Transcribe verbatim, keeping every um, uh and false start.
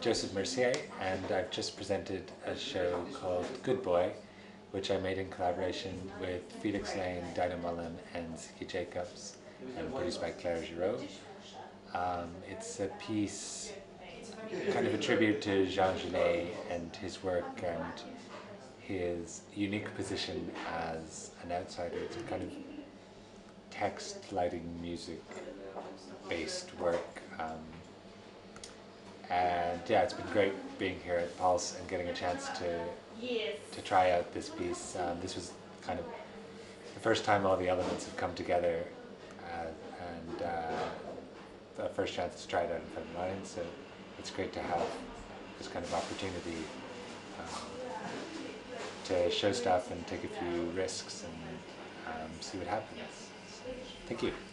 Joseph Mercier, and I've just presented a show called Good Boy, which I made in collaboration with Felix Lane, Dinah Mullen, and Ziki Jacobs, and produced by Claire Giraud. Um, it's a piece, kind of a tribute to Jean Genet and his work and his unique position as an outsider. It's a kind of text, lighting, music-based work. Um, And yeah, it's been great being here at Pulse and getting a chance to to try out this piece. Um, this was kind of the first time all the elements have come together, uh, and uh, the first chance to try it out in front of an audience. So it's great to have this kind of opportunity um, to show stuff and take a few risks and um, see what happens. Thank you.